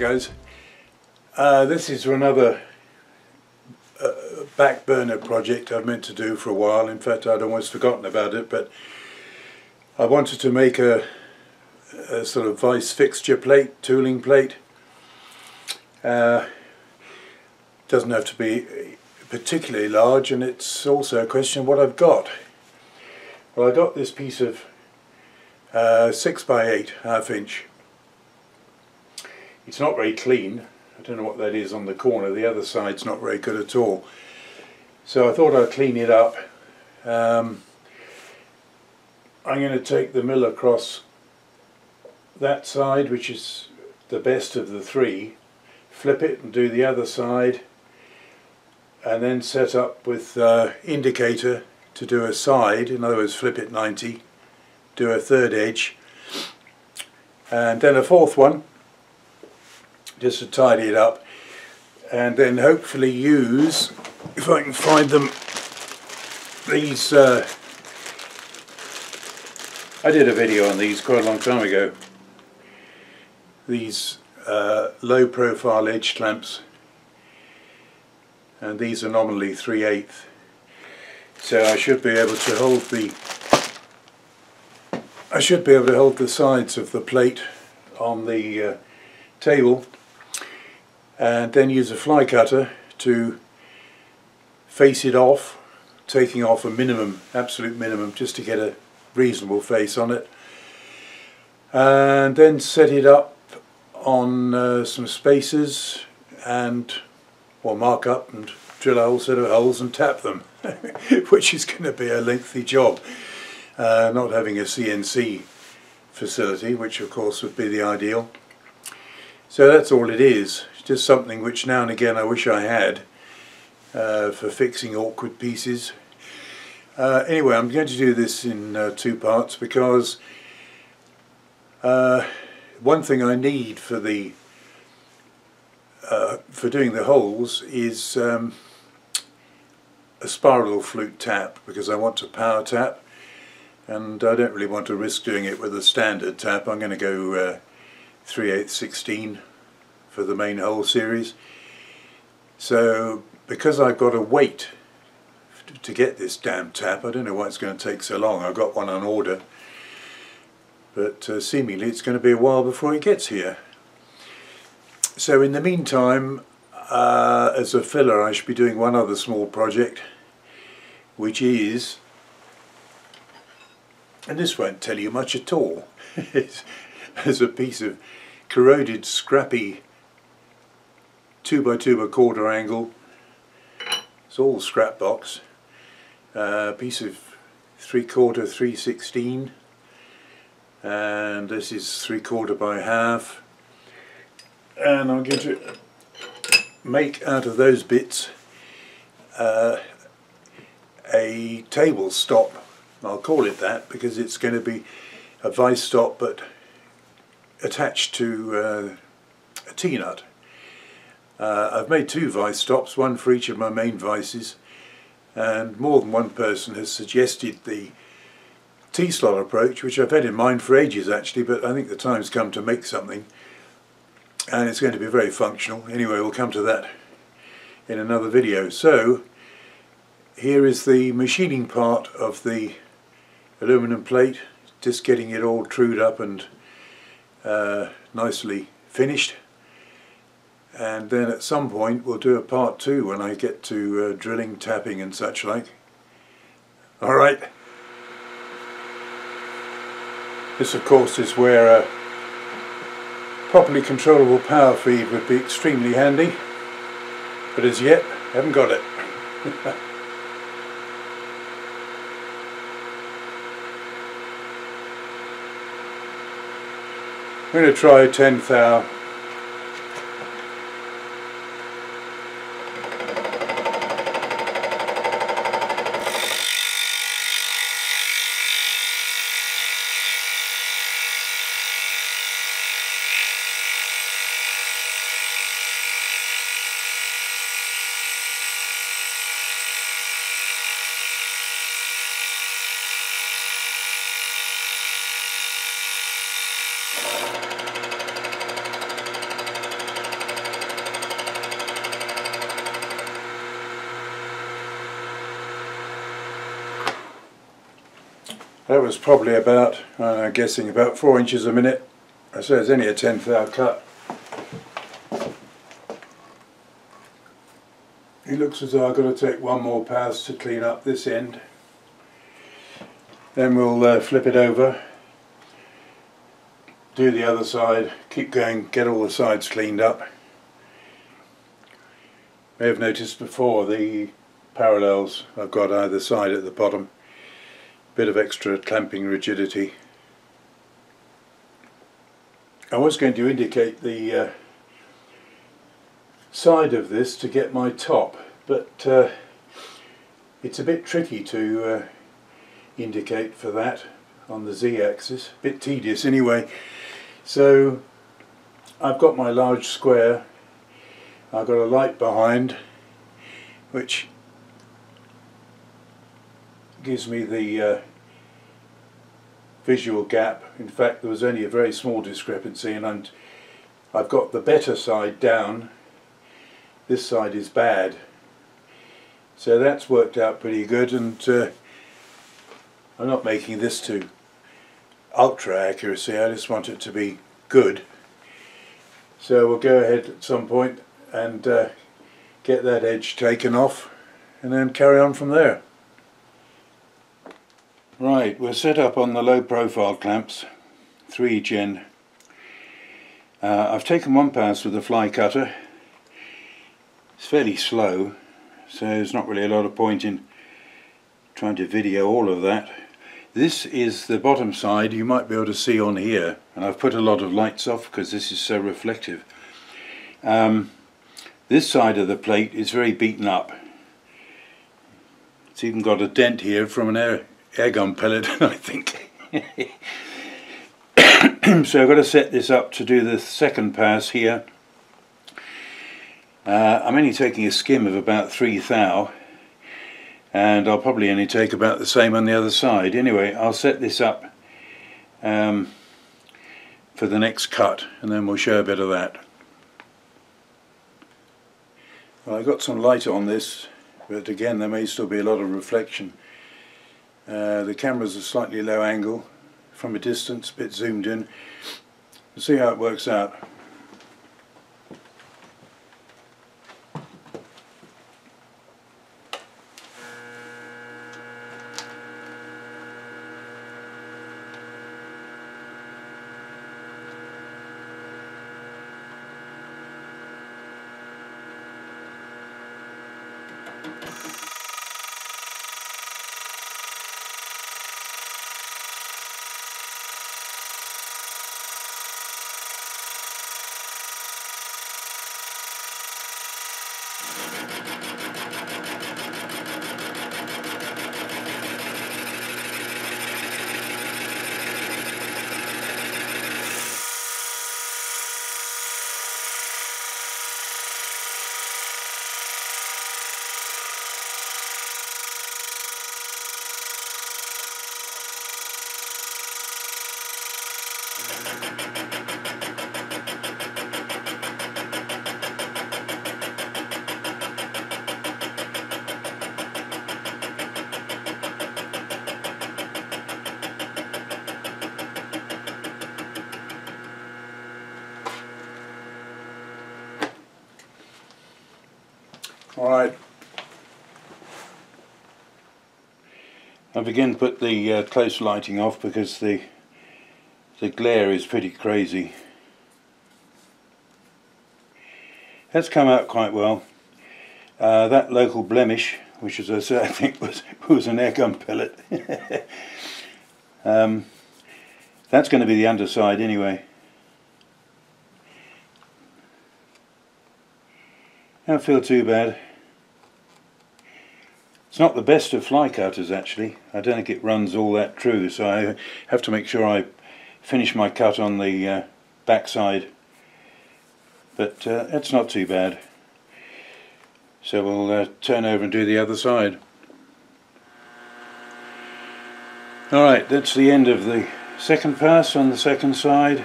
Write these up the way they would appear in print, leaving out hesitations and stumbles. guys, this is another back burner project I've meant to do for a while. In fact, I'd almost forgotten about it, but I wanted to make a sort of vice fixture plate, tooling plate. Doesn't have to be particularly large, and it's also a question of what I've got. Well, I got this piece of 6 by 8 half-inch. It's not very clean. I don't know what that is on the corner. The other side's not very good at all. So I thought I'd clean it up. I'm going to take the mill across that side, which is the best of the three, flip it and do the other side, and then set up with indicator to do a side. In other words, flip it 90, do a third edge, and then a fourth one, just to tidy it up, and then hopefully use, if I can find them, these, I did a video on these quite a long time ago, these low profile edge clamps, and these are nominally 3/8, so I should be able to hold the sides of the plate on the table, and then use a fly cutter to face it off, taking off a minimum, absolute minimum, just to get a reasonable face on it, and then set it up on some spacers, and well, mark up and drill a whole set of holes and tap them, which is going to be a lengthy job, not having a CNC facility, which of course would be the ideal. So that's all it is, just something which now and again I wish I had for fixing awkward pieces. Anyway, I'm going to do this in two parts, because one thing I need for the for doing the holes is a spiral flute tap, because I want to power tap, and I don't really want to risk doing it with a standard tap. I'm going to go 3/8 16 for the main hole series. So because I've got a wait to get this damn tap, I don't know why it's going to take so long. I've got one on order, but seemingly it's going to be a while before it gets here. So in the meantime, as a filler, I should be doing one other small project, which is, and this won't tell you much at all, as a piece of corroded, scrappy 2 by 2 1/4 angle, it's all scrap box, piece of 3/4 3/16, and this is 3/4 by 1/2, and I'm going to make out of those bits a table stop. I'll call it that because it's going to be a vice stop, but attached to a T-nut. I've made 2 vice stops, one for each of my main vices, and more than one person has suggested the T-slot approach, which I've had in mind for ages actually, but I think the time's come to make something, and it's going to be very functional. Anyway, we'll come to that in another video. So here is the machining part of the aluminum plate, just getting it all trued up and nicely finished, and then at some point we'll do a part 2 when I get to drilling, tapping and such like. Alright, this of course is where a properly controllable power feed would be extremely handy, but as yet haven't got it. I'm going to try 10th hour. That was probably about, I'm guessing, about 4 inches a minute. So it's only a 10th hour cut. It looks as though I've got to take one more pass to clean up this end. Then we'll flip it over, do the other side, keep going, get all the sides cleaned up. You may have noticed before the parallels I've got either side at the bottom. Bit of extra clamping rigidity. I was going to indicate the side of this to get my top, but it's a bit tricky to indicate for that on the z-axis, a bit tedious anyway. So I've got my large square, I've got a light behind which gives me the visual gap. In fact, there was only a very small discrepancy, and I've got the better side down. This side is bad, so that's worked out pretty good. And I'm not making this to ultra accuracy, I just want it to be good. So we'll go ahead at some point and get that edge taken off and then carry on from there. Right, we're set up on the low profile clamps, 3 each end. I've taken one pass with the fly cutter. It's fairly slow, so there's not really a lot of point in trying to video all of that. This is the bottom side, you might be able to see on here, and I've put a lot of lights off because this is so reflective. This side of the plate is very beaten up. It's even got a dent here from an airgun pellet, I think. So I've got to set this up to do the second pass here. I'm only taking a skim of about 3 thou, and I'll probably only take about the same on the other side. Anyway, I'll set this up for the next cut, and then we'll show a bit of that. Well, I've got some light on this, but again there may still be a lot of reflection. The camera's a slightly low angle from a distance, a bit zoomed in. We'll see how it works out. Alright, I've again put the close lighting off because the glare is pretty crazy. That's come out quite well. That local blemish, which as I said I think was an airgun pellet. That's going to be the underside anyway. Don't feel too bad. It's not the best of fly cutters actually. I don't think it runs all that true, so I have to make sure I finish my cut on the back side, but it's not too bad. So we'll turn over and do the other side. Alright, that's the end of the second pass on the second side.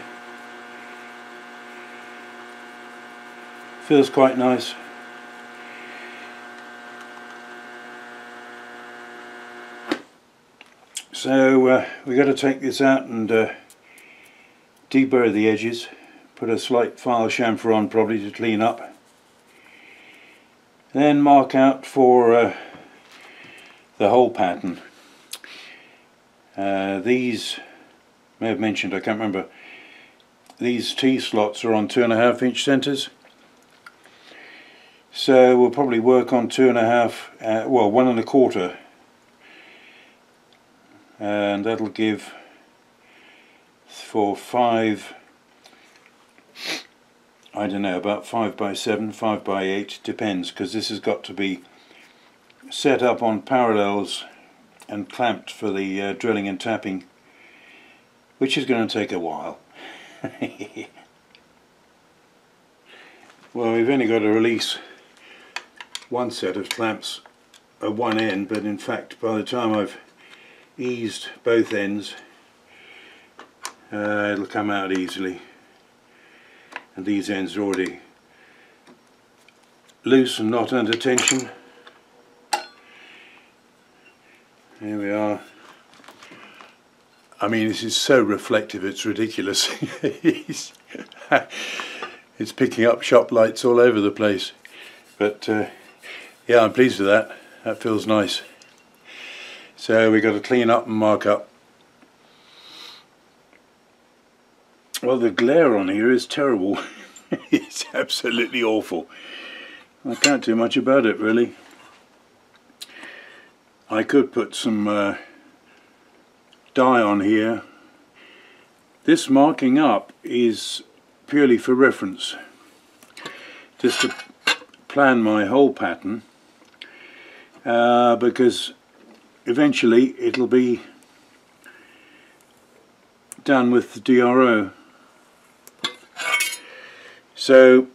Feels quite nice. So we've got to take this out and deburr the edges, put a slight file chamfer on probably to clean up, then mark out for the whole pattern. These may have mentioned, I can't remember, these T-slots are on 2.5 inch centers, so we'll probably work on 2.5, well, 1.25, and that'll give for 5, I don't know, about 5 by 7, 5 by 8, depends, because this has got to be set up on parallels and clamped for the drilling and tapping, which is going to take a while. Well, we've only got to release one set of clamps at one end, but in fact by the time I've eased both ends, it'll come out easily, and these ends are already loose and not under tension. Here we are. I mean, this is so reflective, it's ridiculous. It's picking up shop lights all over the place, but yeah, I'm pleased with that. That feels nice. So we've got to clean up and mark up. Well, the glare on here is terrible. It's absolutely awful. I can't do much about it, really. I could put some dye on here. This marking up is purely for reference, just to plan my whole pattern, because eventually it'll be done with the DRO. So,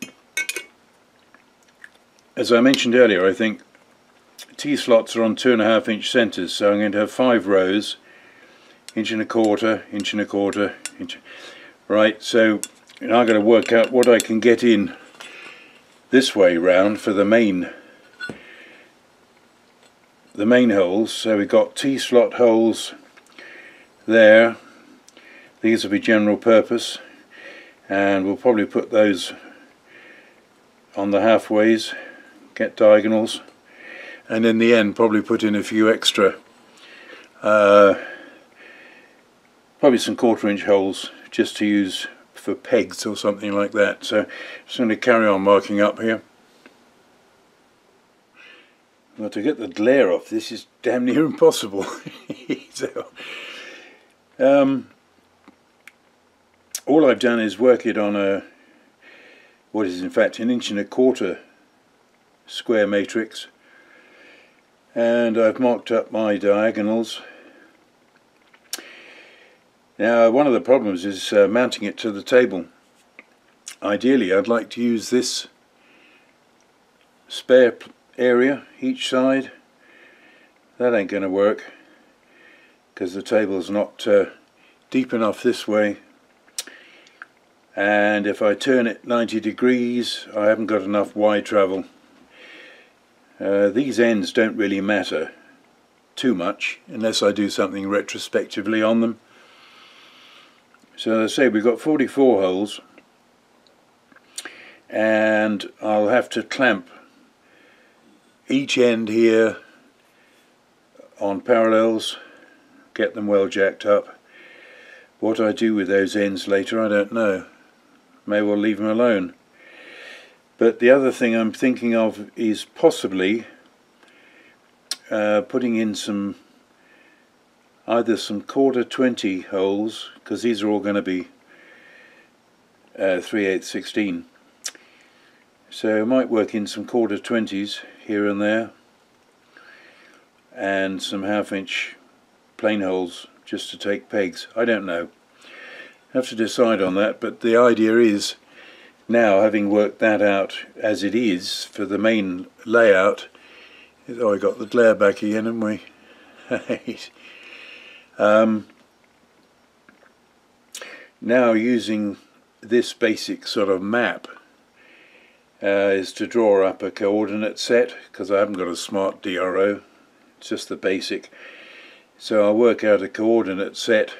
as I mentioned earlier, I think T-slots are on 2.5 inch centers, so I'm going to have 5 rows, 1.25 inch, 1.25 inch, inch. Right, so now I'm going to work out what I can get in this way round for the main holes. So we've got T-slot holes there. These will be general purpose, and we'll probably put those on the halfways, get diagonals, and in the end probably put in a few extra, probably some 1/4 inch holes just to use for pegs or something like that. So just going to carry on marking up here. Well, to get the glare off this is damn near impossible. So, all I've done is work it on a, what is in fact an 1.25 inch square matrix, and I've marked up my diagonals. Now, one of the problems is mounting it to the table. Ideally I'd like to use this spare area each side. That ain't going to work because the table's not deep enough this way, and if I turn it 90 degrees I haven't got enough Y travel. These ends don't really matter too much unless I do something retrospectively on them. So as I say, we've got 44 holes, and I'll have to clamp each end here on parallels, get them well jacked up. What I do with those ends later I don't know, may well leave them alone. But the other thing I'm thinking of is possibly putting in some, either some 1/4 20 holes, because these are all going to be 3/8 16, so I might work in some 1/4 20s here and there, and some 1/2 inch plain holes just to take pegs. I don't know, I have to decide on that, but the idea is, now, having worked that out as it is for the main layout, oh, I got the glare back again, haven't we? Now, using this basic sort of map is to draw up a coordinate set, because I haven't got a smart DRO, it's just the basic. So I'll work out a coordinate set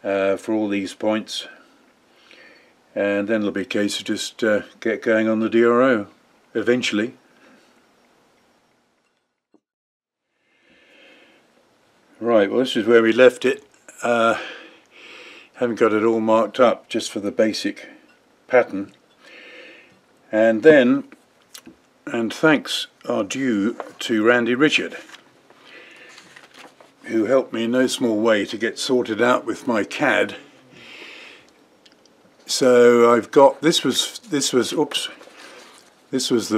for all these points, and then it'll be a case of just get going on the DRO eventually. Right, well, this is where we left it. Haven't got it all marked up, just for the basic pattern. And then, and thanks are due to Randy Richard, who helped me in no small way to get sorted out with my CAD. So I've got, this was the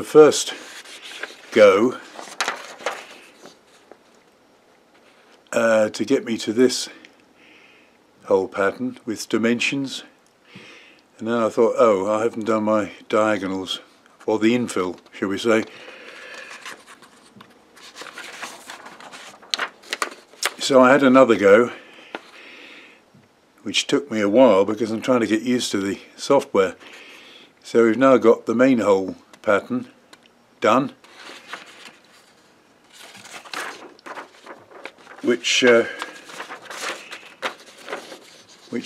first go to get me to this whole pattern with dimensions, and now I thought, oh, I haven't done my diagonals, or the infill, shall we say. So I had another go, which took me a while because I'm trying to get used to the software. So we've now got the main hole pattern done, which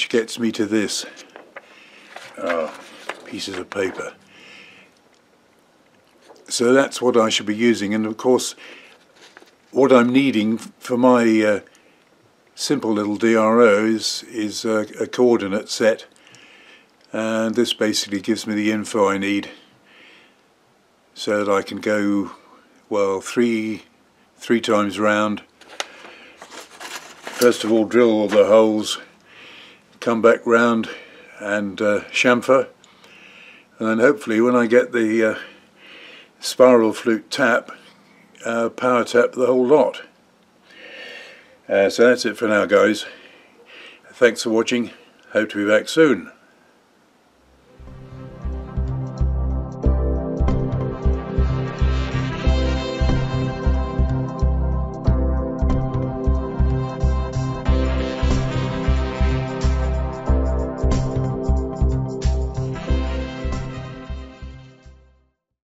gets me to this. Oh, pieces of paper. So that's what I should be using, and of course what I'm needing for my simple little DRO is a coordinate set, and this basically gives me the info I need so that I can go, well, three times round. First of all, drill all the holes, come back round and chamfer, and then hopefully when I get the spiral flute tap, power tap the whole lot. So that's it for now, guys. Thanks for watching. Hope to be back soon.